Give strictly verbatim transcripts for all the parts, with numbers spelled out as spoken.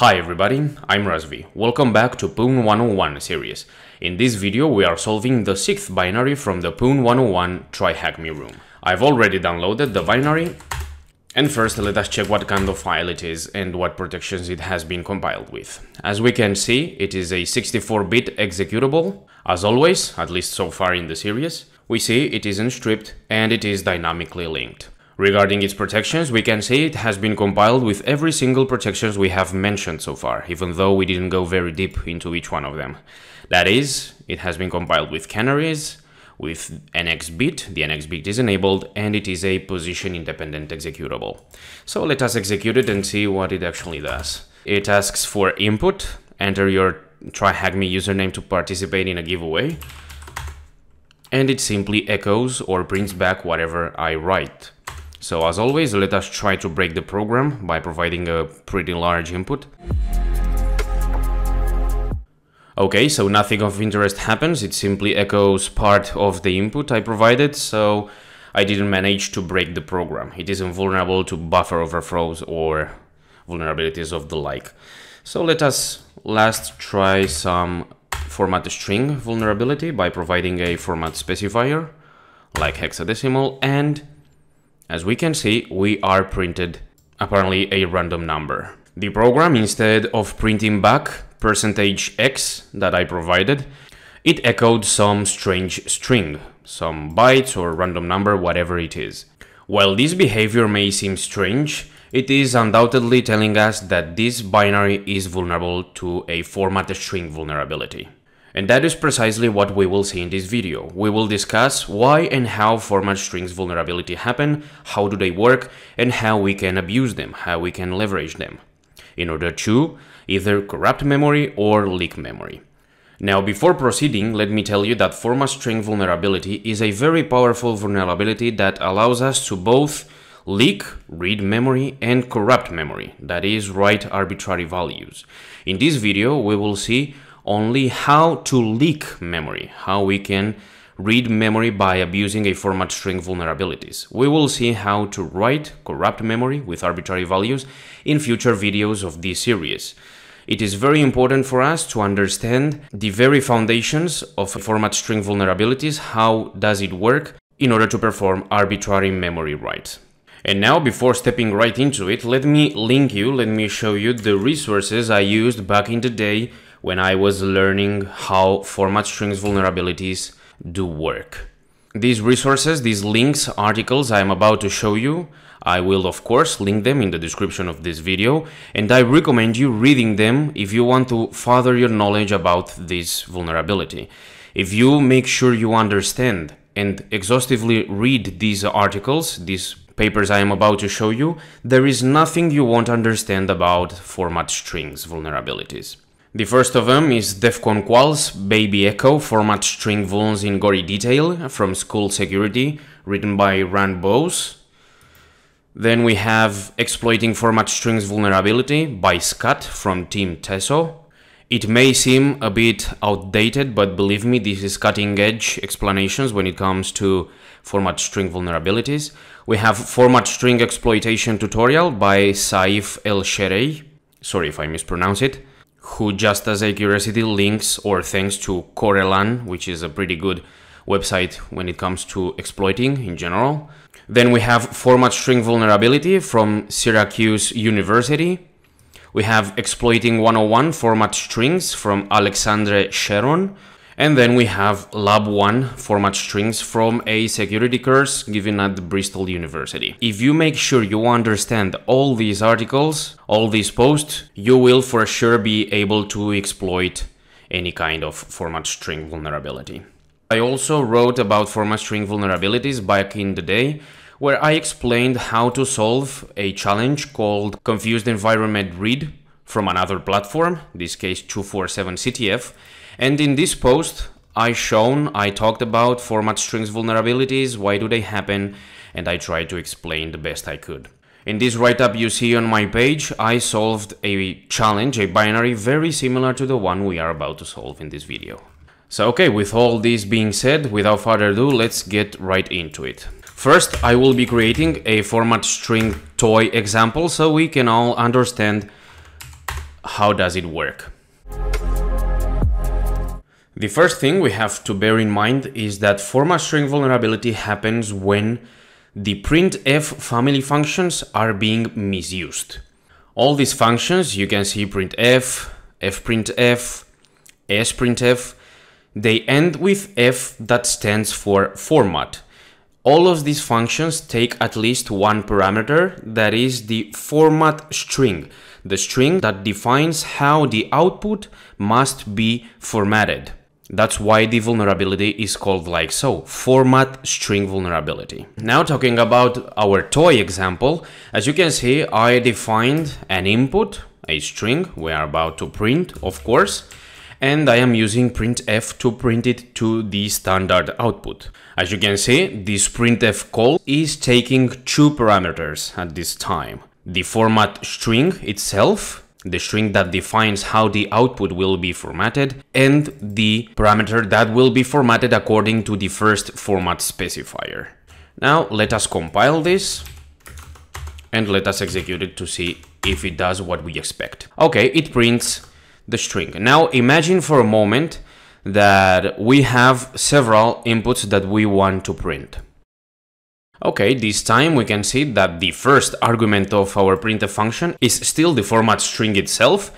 Hi everybody, I'm Razvi. Welcome back to P W N one oh one series. In this video we are solving the sixth binary from the P W N one oh one try-hack-me room. I've already downloaded the binary, and first let us check what kind of file it is and what protections it has been compiled with. As we can see, it is a sixty-four bit executable. As always, at least so far in the series, we see it isn't stripped and it is dynamically linked. Regarding its protections, we can see it has been compiled with every single protections we have mentioned so far, even though we didn't go very deep into each one of them. That is, it has been compiled with canaries, with N X bit, the N X bit is enabled, and it is a position independent executable. So let us execute it and see what it actually does. It asks for input, enter your try-hack-me username to participate in a giveaway, and it simply echoes or prints back whatever I write. So as always, let us try to break the program by providing a pretty large input. Okay, so nothing of interest happens, it simply echoes part of the input I provided, so I didn't manage to break the program. It isn't vulnerable to buffer overflows or vulnerabilities of the like. So let us last try some format string vulnerability by providing a format specifier, like hexadecimal, and as we can see, we are printed apparently a random number. The program, instead of printing back percentage X that I provided, it echoed some strange string, some bytes or random number, whatever it is. While this behavior may seem strange, it is undoubtedly telling us that this binary is vulnerable to a format string vulnerability. And that is precisely what we will see in this video. We will discuss why and how format strings vulnerability happen, how do they work, and how we can abuse them, how we can leverage them, in order to either corrupt memory or leak memory. Now, before proceeding, let me tell you that format string vulnerability is a very powerful vulnerability that allows us to both leak, read memory, and corrupt memory, that is, write arbitrary values. In this video, we will see only how to leak memory, how we can read memory by abusing a format string vulnerabilities. We will see how to write corrupt memory with arbitrary values in future videos of this series. It is very important for us to understand the very foundations of format string vulnerabilities, how does it work, in order to perform arbitrary memory writes. And now, before stepping right into it, let me link you, let me show you the resources I used back in the day when I was learning how format strings vulnerabilities do work. These resources, these links, articles I am about to show you, I will of course link them in the description of this video, and I recommend you reading them if you want to further your knowledge about this vulnerability. If you make sure you understand and exhaustively read these articles, these papers I am about to show you, there is nothing you won't understand about format strings vulnerabilities. The first of them is Defcon Quals Baby Echo Format String Vulns in Gory Detail from School Security, written by Rand Bose. Then we have Exploiting Format Strings Vulnerability by Scut from Team Teso. It may seem a bit outdated, but believe me, this is cutting-edge explanations when it comes to format string vulnerabilities. We have Format String Exploitation Tutorial by Saif El-Sherei, sorry if I mispronounce it, who, just as a curiosity, links or thanks to Corelan, which is a pretty good website when it comes to exploiting in general. Then we have Format String Vulnerability from Syracuse University. We have Exploiting one oh one Format Strings from Axel Cheron. And then we have Lab one Format Strings from a security course given at the Bristol University. If you make sure you understand all these articles, all these posts, you will for sure be able to exploit any kind of format string vulnerability. I also wrote about format string vulnerabilities back in the day, where I explained how to solve a challenge called Confused Environment Read from another platform, in this case two forty-seven C T F. And in this post, I shown, I talked about format strings vulnerabilities, why do they happen, and I tried to explain the best I could. In this write-up you see on my page, I solved a challenge, a binary very similar to the one we are about to solve in this video. So okay, with all this being said, without further ado, let's get right into it. First, I will be creating a format string toy example so we can all understand how does it work? The first thing we have to bear in mind is that format string vulnerability happens when the printf family functions are being misused. All these functions, you can see printf, fprintf, sprintf, they end with f that stands for format. All of these functions take at least one parameter, that is the format string, the string that defines how the output must be formatted. That's why the vulnerability is called like so, format string vulnerability. Now talking about our toy example, as you can see, I defined an input, a string we are about to print, of course, and I am using printf to print it to the standard output. As you can see, this printf call is taking two parameters at this time. The format string itself, the string that defines how the output will be formatted, and the parameter that will be formatted according to the first format specifier. Now let us compile this and let us execute it to see if it does what we expect. Okay, it prints the string. Now imagine for a moment that we have several inputs that we want to print. Okay, this time we can see that the first argument of our printf function is still the format string itself,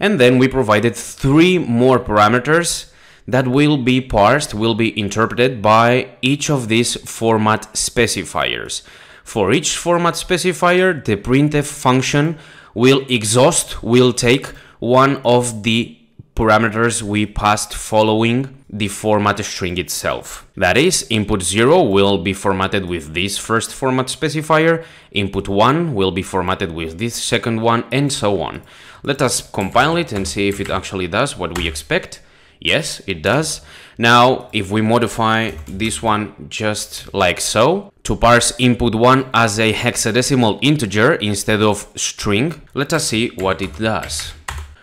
and then we provided three more parameters that will be parsed, will be interpreted by each of these format specifiers. For each format specifier, the printf function will exhaust, will take one of the parameters we passed following the format string itself. That is, input zero will be formatted with this first format specifier, input one will be formatted with this second one, and so on. Let us compile it and see if it actually does what we expect. Yes, it does. Now, if we modify this one just like so, to parse input one as a hexadecimal integer instead of string, let us see what it does.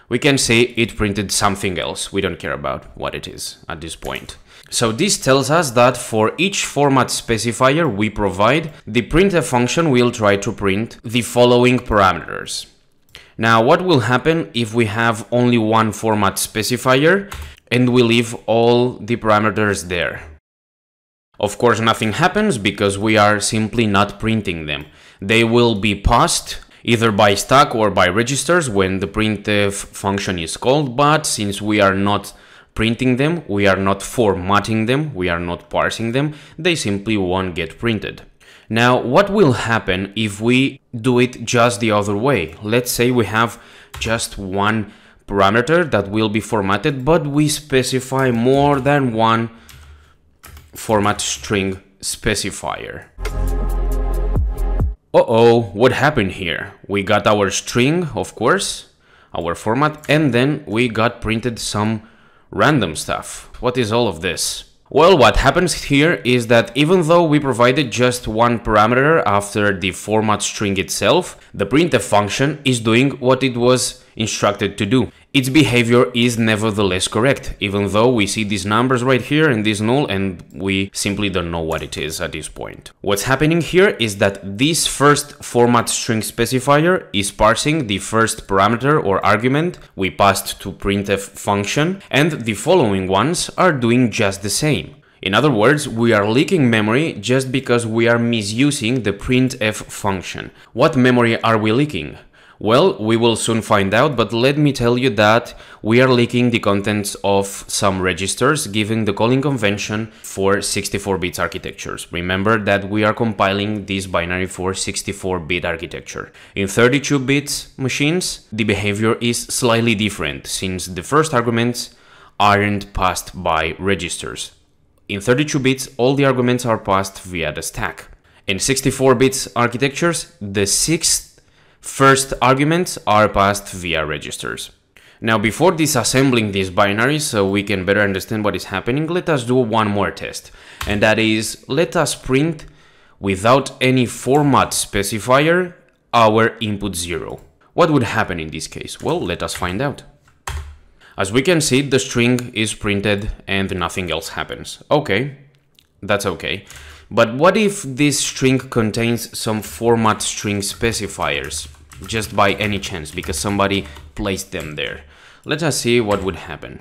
We can see it printed something else. We don't care about what it is at this point. So this tells us that for each format specifier we provide, the printf function will try to print the following parameters. Now what will happen if we have only one format specifier and we leave all the parameters there? Of course nothing happens because we are simply not printing them. They will be passed either by stack or by registers when the printf function is called, but since we are not printing them, we are not formatting them, we are not parsing them, they simply won't get printed. Now, what will happen if we do it just the other way? Let's say we have just one parameter that will be formatted, but we specify more than one format string specifier. Uh-oh, what happened here? We got our string, of course, our format, and then we got printed some random stuff. What is all of this? Well, what happens here is that even though we provided just one parameter after the format string itself, the printf function is doing what it was instructed to do. Its behavior is nevertheless correct, even though we see these numbers right here and this null, and we simply don't know what it is at this point. What's happening here is that this first format string specifier is parsing the first parameter or argument we passed to printf function, and the following ones are doing just the same. In other words, we are leaking memory just because we are misusing the printf function. What memory are we leaking? Well, we will soon find out, but let me tell you that we are leaking the contents of some registers given the calling convention for sixty-four bit architectures. Remember that we are compiling this binary for sixty-four bit architecture. In thirty-two bit machines, the behavior is slightly different since the first arguments aren't passed by registers. In thirty-two bits, all the arguments are passed via the stack. In sixty-four bit architectures, the sixth first arguments are passed via registers. Now, before disassembling this binary so we can better understand what is happening, let us do one more test. And that is, let us print without any format specifier our input zero. What would happen in this case? Well, let us find out. As we can see, the string is printed and nothing else happens. Okay, that's okay. But what if this string contains some format string specifiers? just by any chance because somebody placed them there. Let us see what would happen.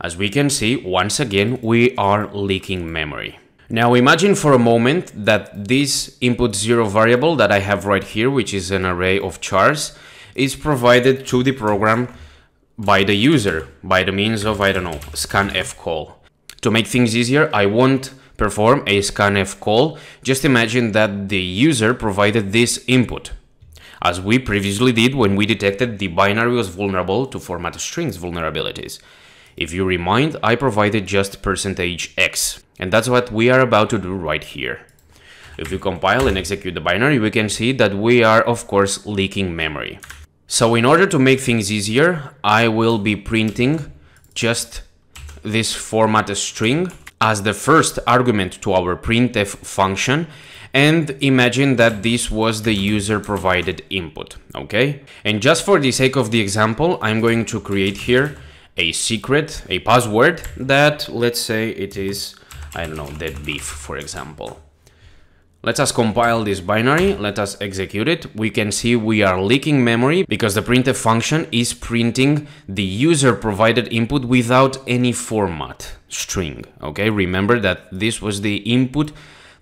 As we can see, once again, we are leaking memory. Now imagine for a moment that this input zero variable that I have right here, which is an array of chars, is provided to the program by the user, by the means of, I don't know, scanf call. To make things easier, I won't perform a scanf call. Just imagine that the user provided this input, as we previously did when we detected the binary was vulnerable to format strings vulnerabilities. If you remind, I provided just percentage X, and that's what we are about to do right here. If you compile and execute the binary, we can see that we are, of course, leaking memory. So in order to make things easier, I will be printing just this format string as the first argument to our printf function, and imagine that this was the user provided input, okay? And just for the sake of the example, I'm going to create here a secret, a password that, let's say it is, I don't know, dead beef, for example. Let us compile this binary, let us execute it. We can see we are leaking memory because the printf function is printing the user provided input without any format string, okay? Remember that this was the input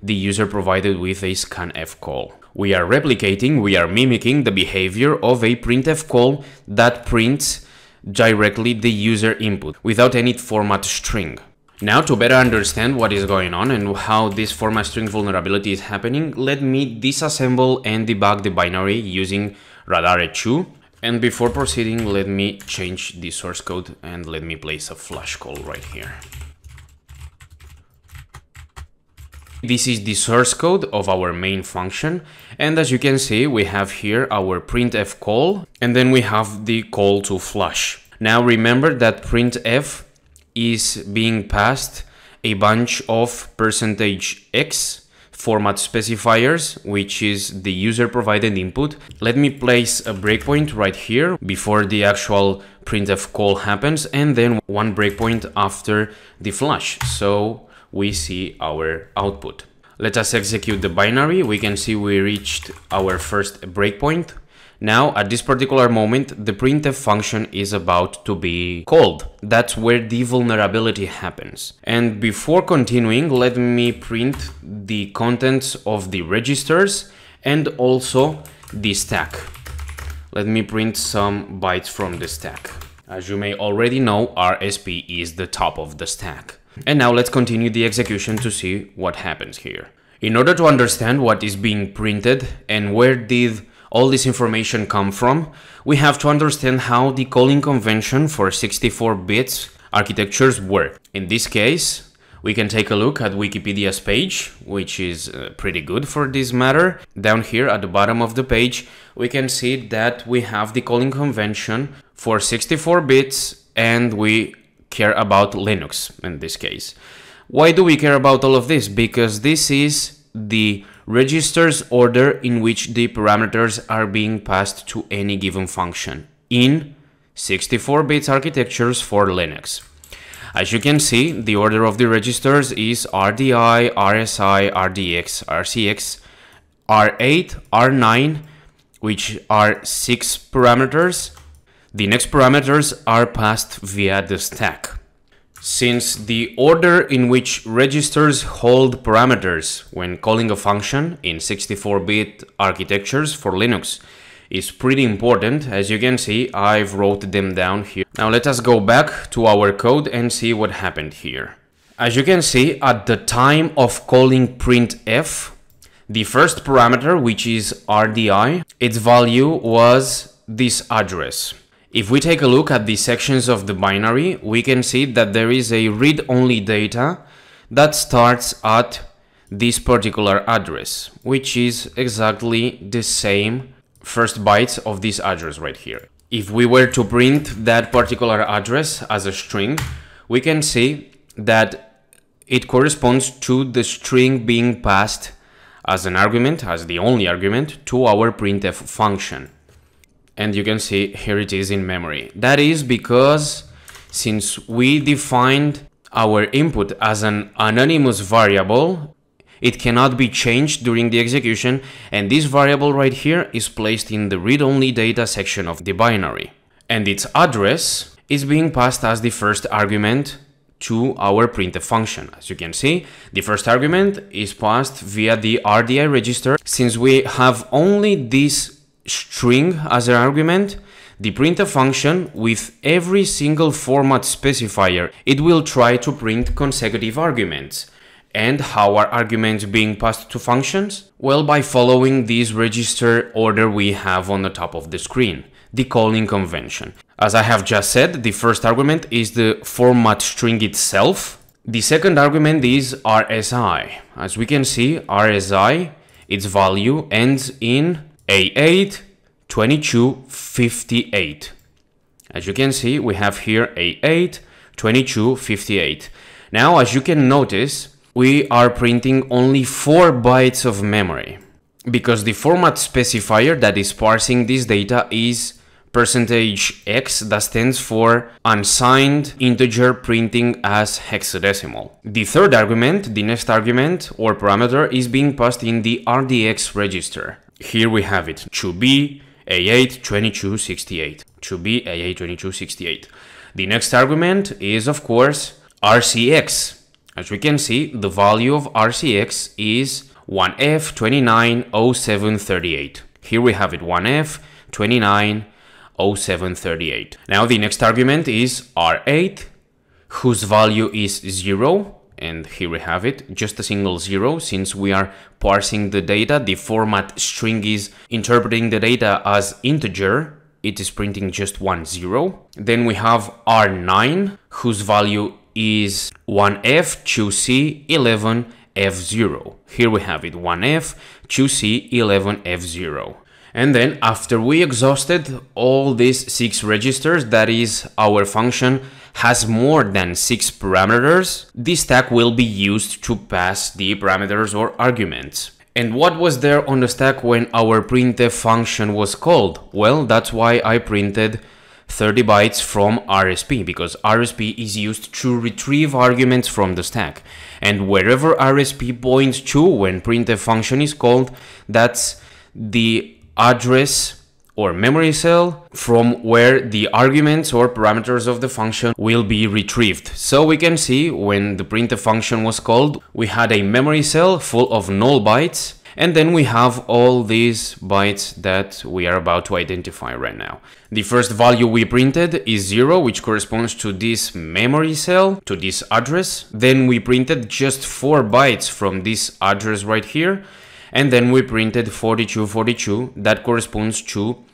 the user provided with a scanf call. We are replicating, we are mimicking the behavior of a printf call that prints directly the user input without any format string. Now, to better understand what is going on and how this format string vulnerability is happening, let me disassemble and debug the binary using Radare two. And before proceeding, let me change the source code and let me place a flush call right here. This is the source code of our main function, and as you can see, we have here our printf call, and then we have the call to flush. Now remember that printf is being passed a bunch of percentage X format specifiers, which is the user provided input. Let me place a breakpoint right here before the actual printf call happens, and then one breakpoint after the flush, so we see our output. Let us execute the binary. We can see we reached our first breakpoint. Now, at this particular moment, the printf function is about to be called. That's where the vulnerability happens. And before continuing, let me print the contents of the registers and also the stack. Let me print some bytes from the stack. As you may already know, R S P is the top of the stack. And now let's continue the execution to see what happens here. In order to understand what is being printed and where did all this information come from, we have to understand how the calling convention for sixty-four bits architectures work. In this case, we can take a look at Wikipedia's page, which is uh, pretty good for this matter. Down here at the bottom of the page, we can see that we have the calling convention for sixty-four bits, and we care about Linux in this case. Why do we care about all of this? Because this is the registers order in which the parameters are being passed to any given function in sixty-four bits architectures for Linux. As you can see, the order of the registers is R D I, R S I, R D X, R C X, R eight, R nine, which are six parameters. The next parameters are passed via the stack. Since the order in which registers hold parameters when calling a function in sixty-four bit architectures for Linux is pretty important, as you can see, I've wrote them down here. Now let us go back to our code and see what happened here. As you can see, at the time of calling printf, the first parameter, which is R D I, its value was this address. If we take a look at the sections of the binary, we can see that there is a read-only data that starts at this particular address, which is exactly the same first bytes of this address right here. If we were to print that particular address as a string, we can see that it corresponds to the string being passed as an argument, as the only argument, to our printf function. And you can see here it is in memory. That is because since we defined our input as an anonymous variable, It cannot be changed during the execution, and this variable right here is placed in the read-only data section of the binary. And its address is being passed as the first argument to our printf function. As you can see, the first argument is passed via the R D I register. Since we have only this string as an argument, the printf function, with every single format specifier, it will try to print consecutive arguments. And how are arguments being passed to functions? Well, by following this register order we have on the top of the screen, the calling convention. As I have just said, the first argument is the format string itself. The second argument is R S I. As we can see, R S I, its value ends in A eight twenty-two fifty-eight. As you can see, we have here A eight twenty-two fifty-eight. Now, as you can notice, we are printing only four bytes of memory, because the format specifier that is parsing this data is percentage X, that stands for unsigned integer printing as hexadecimal. The third argument, the next argument or parameter, is being passed in the R D X register. Here we have it, two B A eight twenty-two sixty-eight. two B A eight twenty-two sixty-eight. The next argument is, of course, R C X. As we can see, the value of R C X is one F twenty-nine oh seven thirty-eight. Here we have it, one F twenty-nine oh seven thirty-eight. Now the next argument is R eight, whose value is zero. And here we have it, just a single zero. Since we are parsing the data, the format string is interpreting the data as integer. It is printing just one zero. Then we have R nine, whose value is one F two C eleven F zero. Here we have it, one F two C eleven F zero. And then after we exhausted all these six registers, that is, our function has more than six parameters, this stack will be used to pass the parameters or arguments. And what was there on the stack when our printf function was called? Well, that's why I printed thirty bytes from R S P, because R S P is used to retrieve arguments from the stack. And wherever R S P points to when printf function is called, that's the address or memory cell from where the arguments or parameters of the function will be retrieved. So we can see when the printf function was called, we had a memory cell full of null bytes, and then we have all these bytes that we are about to identify right now. The first value we printed is zero, which corresponds to this memory cell, to this address. Then we printed just four bytes from this address right here. And then we printed forty-two forty-two, that corresponds to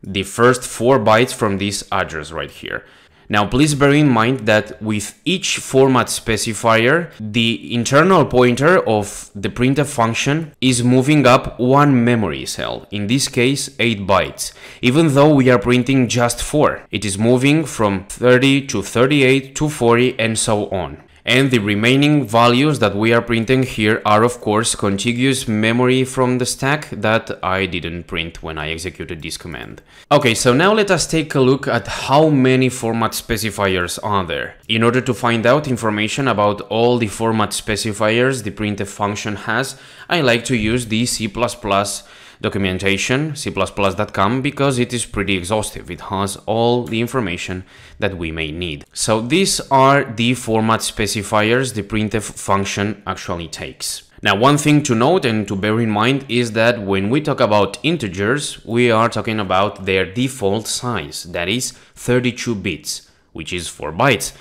the first four bytes from this address right here. Now, please bear in mind that with each format specifier, the internal pointer of the printf function is moving up one memory cell, in this case eight bytes. Even though we are printing just four, it is moving from thirty to thirty-eight to forty and so on. And the remaining values that we are printing here are, of course, contiguous memory from the stack that I didn't print when I executed this command. Okay, so now let us take a look at how many format specifiers are there. In order to find out information about all the format specifiers the printf function has, I like to use the C plus plus documentation, c plus plus dot com, because it is pretty exhaustive. It has all the information that we may need. So these are the format specifiers the printf function actually takes. Now, one thing to note and to bear in mind is that when we talk about integers, we are talking about their default size, that is thirty-two bits, which is four bytes.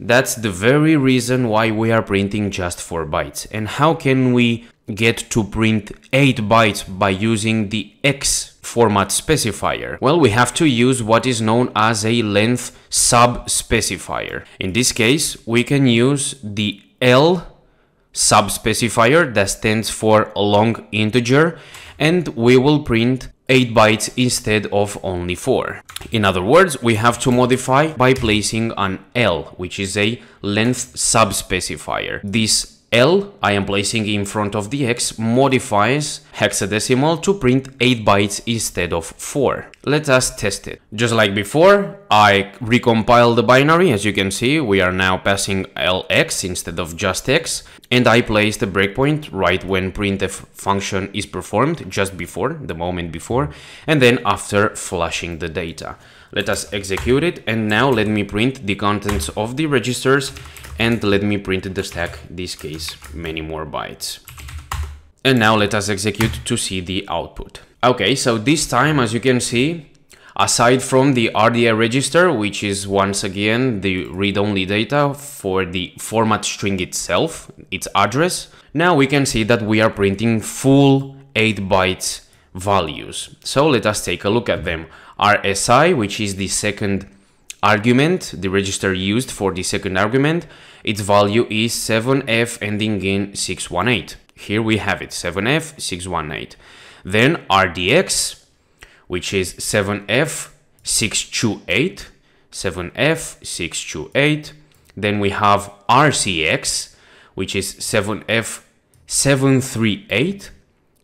That's the very reason why we are printing just four bytes. And how can we get to print eight bytes by using the X format specifier? Well, we have to use what is known as a length sub specifier. In this case, we can use the L sub specifier, that stands for long integer, and we will print eight bytes instead of only four. In other words, we have to modify by placing an L, which is a length sub specifier. This L, I am placing in front of the X, modifies hexadecimal to print eight bytes instead of four. Let us test it. Just like before, I recompile the binary. As you can see, we are now passing L X instead of just X, and I place the breakpoint right when printf function is performed, just before, the moment before, and then after flushing the data. Let us execute it, and now let me print the contents of the registers, and let me print the stack, this case, many more bytes. And now let us execute to see the output. Okay, so this time, as you can see, aside from the R D A register, which is once again the read-only data for the format string itself, its address, now we can see that we are printing full eight bytes values. So let us take a look at them. R S I, which is the second argument, the register used for the second argument, its value is seven F ending in six one eight. Here we have it, seven F six one eight. Then R D X, which is seven F six two eight, seven F six two eight. Then we have R C X, which is seven F seven three eight,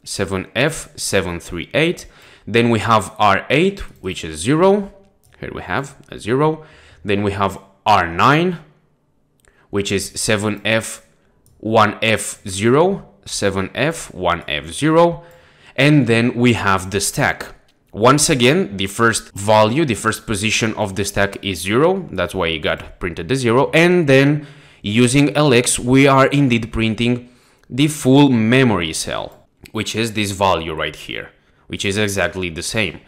seven F seven three eight. Then we have R eight, which is zero. Here we have a zero. Then we have R nine, which is seven F one F zero, seven F one F zero. And then we have the stack. Once again, the first value, the first position of the stack is zero. That's why it got printed the zero. And then using L X, we are indeed printing the full memory cell, which is this value right here, which is exactly the same.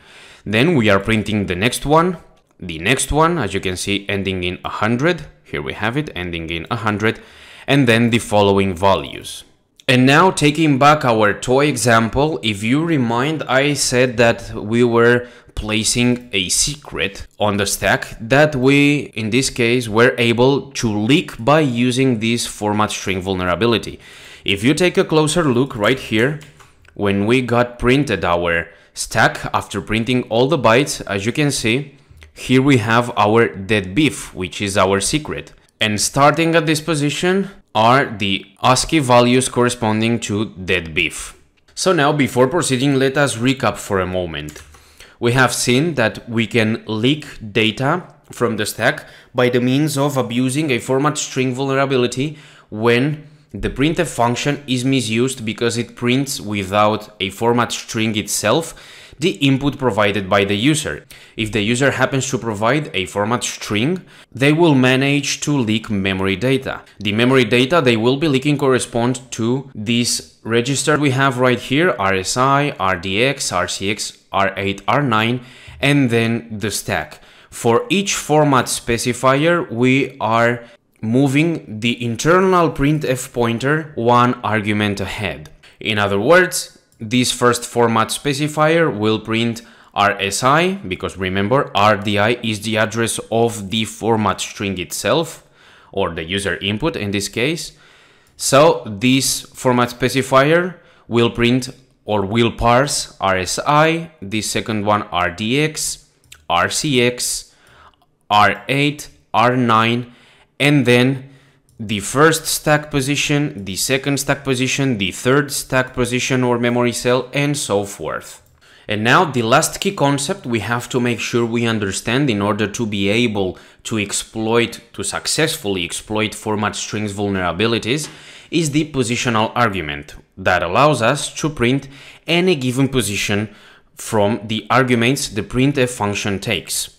Then we are printing the next one, the next one, as you can see, ending in one hundred. Here we have it, ending in one hundred, and then the following values. And now, taking back our toy example, if you remind, I said that we were placing a secret on the stack that we, in this case, were able to leak by using this format string vulnerability. If you take a closer look right here, when we got printed our stack after printing all the bytes, as you can see, here we have our dead beef, which is our secret. And starting at this position are the ASCII values corresponding to dead beef. So now, before proceeding, let us recap for a moment. We have seen that we can leak data from the stack by the means of abusing a format string vulnerability when the printf function is misused because it prints without a format string itself the input provided by the user. If the user happens to provide a format string, they will manage to leak memory data. The memory data they will be leaking corresponds to this register we have right here, R S I, R D X, R C X, R eight, R nine, and then the stack. For each format specifier, we are moving the internal printf pointer one argument ahead. In other words, this first format specifier will print R S I, because remember, R D I is the address of the format string itself, or the user input in this case. So this format specifier will print or will parse R S I, this second one R D X, R C X, R eight, R nine, and then the first stack position, the second stack position, the third stack position or memory cell, and so forth. And now the last key concept we have to make sure we understand in order to be able to exploit, to successfully exploit format strings vulnerabilities, is the positional argument that allows us to print any given position from the arguments the printf function takes.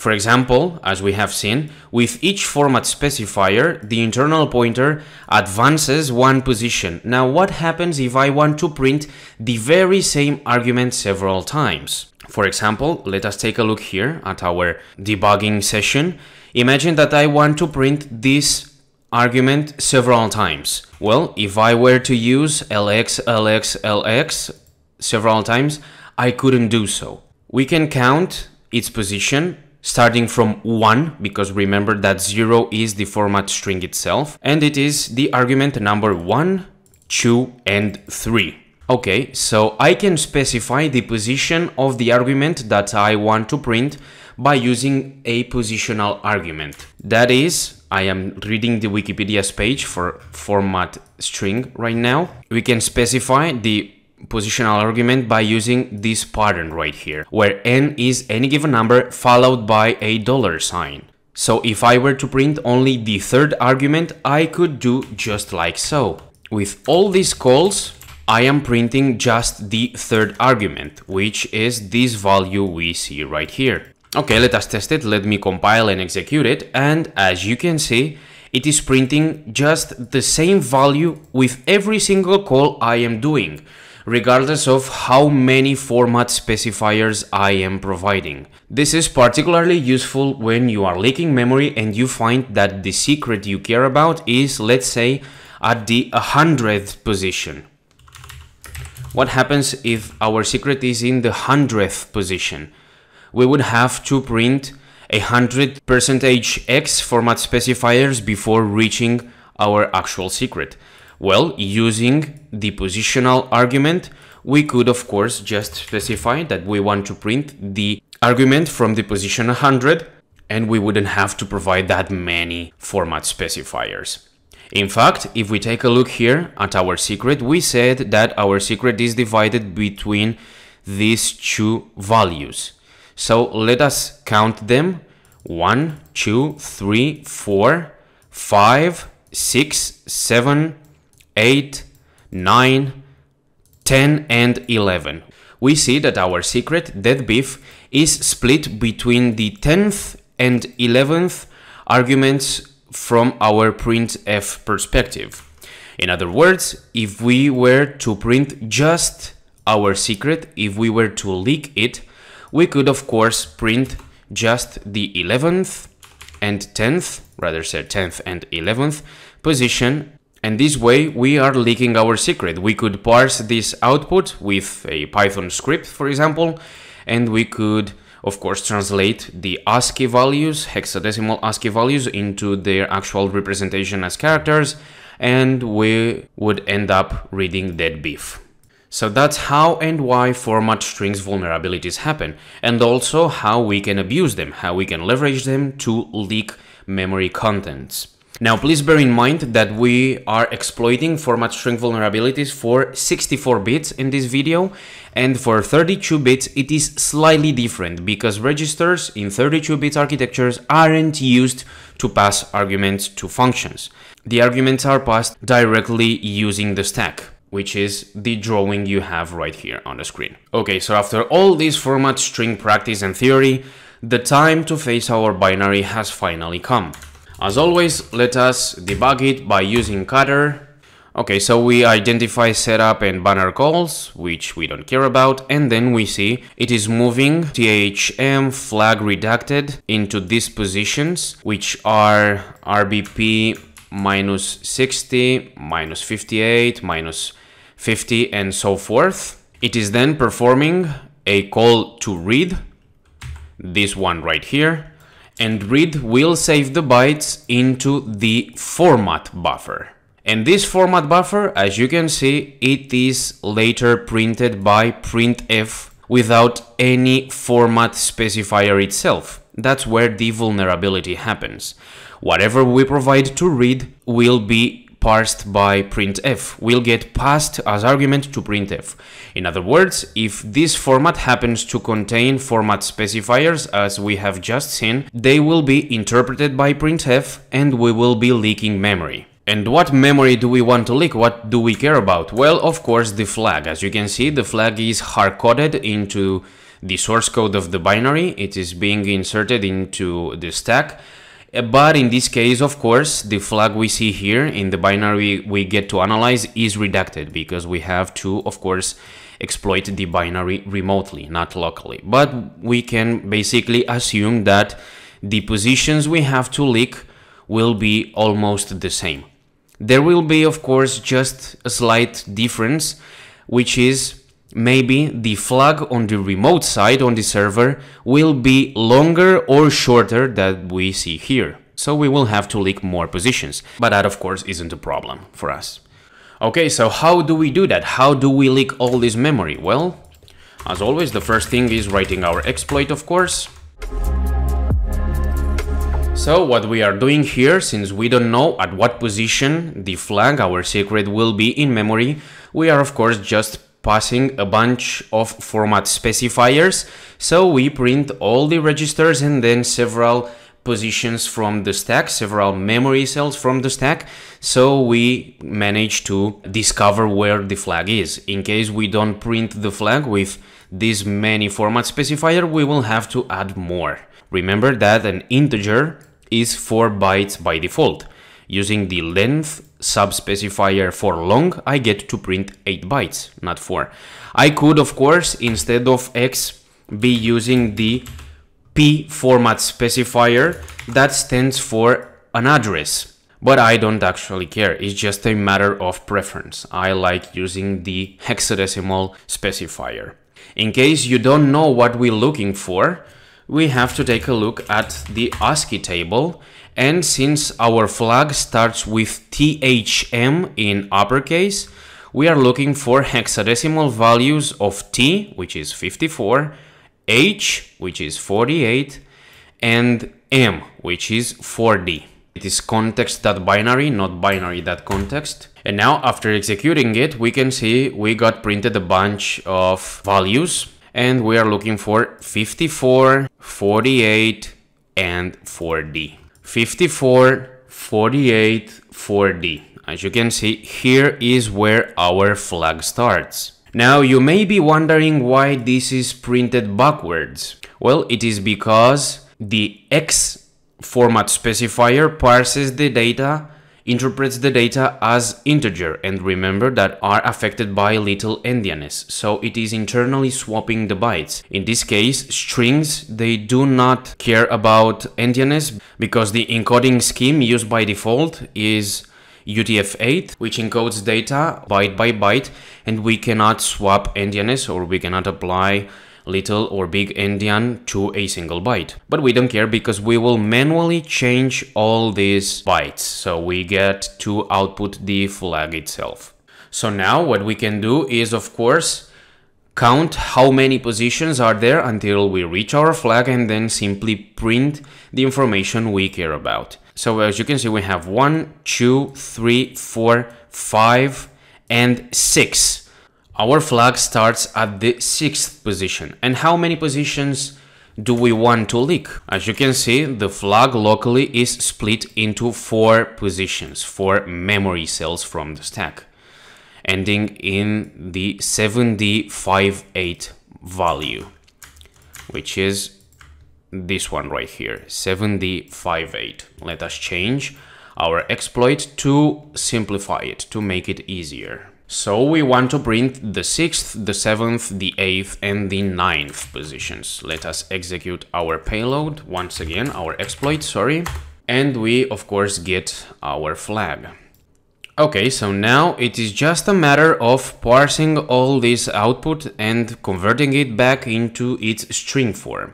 For example, as we have seen, with each format specifier, the internal pointer advances one position. Now, what happens if I want to print the very same argument several times? For example, let us take a look here at our debugging session. Imagine that I want to print this argument several times. Well, if I were to use L X, L X, L X several times, I couldn't do so. We can count its position starting from one, because remember that zero is the format string itself, and it is the argument number one, two, and three. Okay, so I can specify the position of the argument that I want to print by using a positional argument. That is, I am reading the Wikipedia's page for format string right now. We can specify the positional argument by using this pattern right here, where n is any given number followed by a dollar sign. So if I were to print only the third argument, I could do just like so. With all these calls, I am printing just the third argument, which is this value we see right here. Okay, let us test it. Let me compile and execute it. And as you can see, it is printing just the same value with every single call I am doing, regardless of how many format specifiers I am providing. This is particularly useful when you are leaking memory and you find that the secret you care about is, let's say, at the hundredth position. What happens if our secret is in the hundredth position? We would have to print a hundred percentage X format specifiers before reaching our actual secret. Well, using the positional argument, we could of course just specify that we want to print the argument from the position one hundred, and we wouldn't have to provide that many format specifiers. In fact, if we take a look here at our secret, we said that our secret is divided between these two values. So let us count them. One, two, three, four, five, six, seven, eight, nine, ten, and eleven. We see that our secret, dead beef, is split between the tenth and eleventh arguments from our printf perspective. In other words, if we were to print just our secret, if we were to leak it, we could of course print just the eleventh and tenth, rather said tenth and eleventh position, and this way we are leaking our secret. We could parse this output with a Python script, for example, and we could of course translate the ASCII values, hexadecimal ASCII values, into their actual representation as characters, and we would end up reading dead beef. So that's how and why format strings vulnerabilities happen, and also how we can abuse them, how we can leverage them to leak memory contents. Now, please bear in mind that we are exploiting format string vulnerabilities for sixty-four bits in this video, and for thirty-two bits it is slightly different because registers in thirty-two bit architectures aren't used to pass arguments to functions. The arguments are passed directly using the stack, which is the drawing you have right here on the screen. Okay, so after all this format string practice and theory, the time to face our binary has finally come. As always, let us debug it by using cutter. Okay, so we identify setup and banner calls, which we don't care about, and then we see it is moving T H M flag redacted into these positions, which are R B P minus sixty, minus fifty-eight, minus fifty, and so forth. It is then performing a call to read, this one right here, and read will save the bytes into the format buffer. And this format buffer, as you can see, it is later printed by printf without any format specifier itself. That's where the vulnerability happens. Whatever we provide to read will be parsed by printf, will get passed as argument to printf. In other words, if this format happens to contain format specifiers, as we have just seen, they will be interpreted by printf and we will be leaking memory. And what memory do we want to leak? What do we care about? Well, of course, the flag. As you can see, the flag is hard-coded into the source code of the binary. It is being inserted into the stack. But in this case, of course, the flag we see here in the binary we get to analyze is redacted because we have to, of course, exploit the binary remotely, not locally. But we can basically assume that the positions we have to leak will be almost the same. There will be, of course, just a slight difference, which is maybe the flag on the remote side on the server will be longer or shorter than we see here. So we will have to leak more positions, but that of course isn't a problem for us. Okay, so how do we do that? How do we leak all this memory? Well, as always, the first thing is writing our exploit, of course. So what we are doing here, since we don't know at what position the flag, our secret, will be in memory, we are of course just passing a bunch of format specifiers. So we print all the registers and then several positions from the stack, several memory cells from the stack, so we manage to discover where the flag is. In case we don't print the flag with this many format specifier, we will have to add more. Remember that an integer is four bytes by default. Using the length subspecifier for long, I get to print eight bytes, not four. I could, of course, instead of x, be using the p format specifier that stands for an address. But I don't actually care, it's just a matter of preference. I like using the hexadecimal specifier. In case you don't know what we're looking for, we have to take a look at the ASCII table, and since our flag starts with T H M in uppercase, we are looking for hexadecimal values of T, which is fifty-four, H, which is forty-eight, and M, which is forty. It is context.binary, not binary.context. And now after executing it, we can see we got printed a bunch of values, and we are looking for fifty-four, forty-eight, and forty. fifty-four, forty-eight, forty. As you can see, here is where our flag starts. Now you may be wondering why this is printed backwards. Well, it is because the X format specifier parses the data, interprets the data as integer, and remember that are affected by little endianess, so it is internally swapping the bytes. In this case, strings, they do not care about endianess because the encoding scheme used by default is U T F eight, which encodes data byte by byte, and we cannot swap endianess, or we cannot apply little or big endian to a single byte. But we don't care because we will manually change all these bytes, so we get to output the flag itself. So now what we can do is, of course, count how many positions are there until we reach our flag, and then simply print the information we care about. So as you can see, we have one, two, three, four, five, and six. Our flag starts at the sixth position. And how many positions do we want to leak? As you can see, the flag locally is split into four positions, four memory cells from the stack, ending in the seven D five eight value, which is this one right here, seven D five eight. Let us change our exploit to simplify it, to make it easier. So we want to print the sixth, the seventh, the eighth, and the ninth positions. Let us execute our payload, once again, our exploit, sorry. And we, of course, get our flag. Okay, so now it is just a matter of parsing all this output and converting it back into its string form.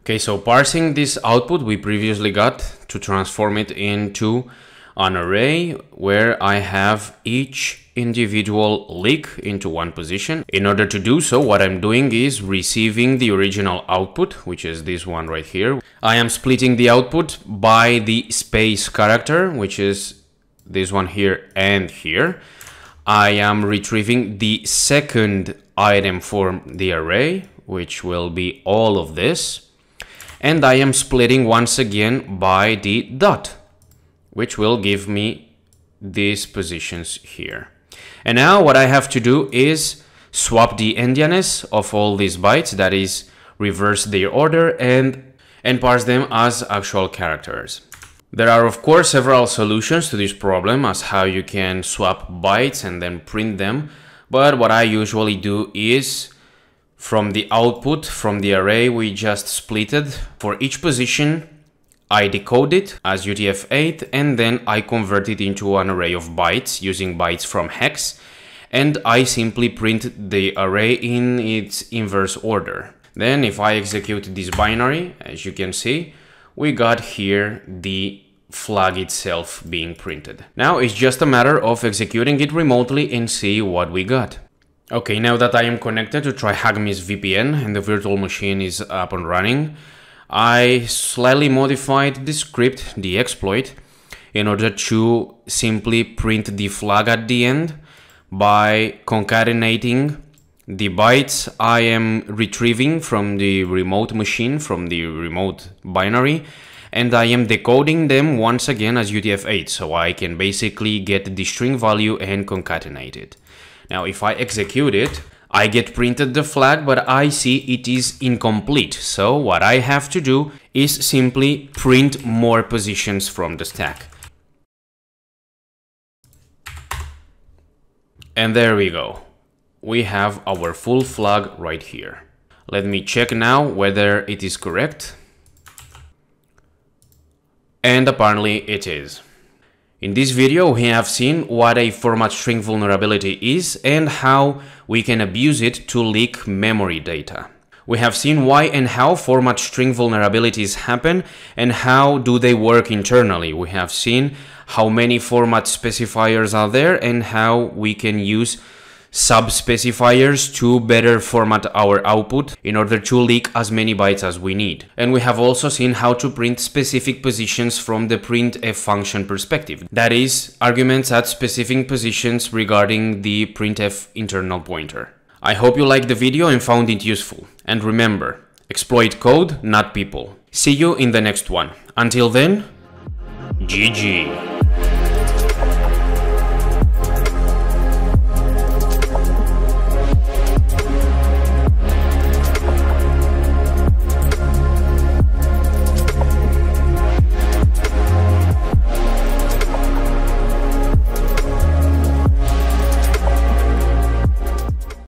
Okay, so parsing this output we previously got to transform it into an array where I have each individual leak into one position. In order to do so, what I'm doing is receiving the original output, which is this one right here. I am splitting the output by the space character, which is this one here and here. I am retrieving the second item from the array, which will be all of this. And I am splitting once again by the dot, which will give me these positions here. And now what I have to do is swap the endianess of all these bytes, that is, reverse their order and, and parse them as actual characters. There are, of course, several solutions to this problem as how you can swap bytes and then print them. But what I usually do is from the output, from the array we just splitted, for each position, I decode it as U T F eight, and then I convert it into an array of bytes using bytes from hex, and I simply print the array in its inverse order. Then if I execute this binary, as you can see, we got here the flag itself being printed. Now it's just a matter of executing it remotely and see what we got. Okay, now that I am connected to try-hack-me's V P N and the virtual machine is up and running, I slightly modified the script, the exploit, in order to simply print the flag at the end by concatenating the bytes I am retrieving from the remote machine, from the remote binary, and I am decoding them once again as U T F eight, so I can basically get the string value and concatenate it. Now, if I execute it, I get printed the flag, but I see it is incomplete. So what I have to do is simply print more positions from the stack. And there we go. We have our full flag right here. Let me check now whether it is correct. And apparently it is. In this video, we have seen what a format string vulnerability is and how we can abuse it to leak memory data. We have seen why and how format string vulnerabilities happen and how do they work internally. We have seen how many format specifiers are there and how we can use sub-specifiers to better format our output in order to leak as many bytes as we need. And we have also seen how to print specific positions from the printf function perspective. That is, arguments at specific positions regarding the printf internal pointer. I hope you liked the video and found it useful. And remember, exploit code, not people. See you in the next one. Until then, G G.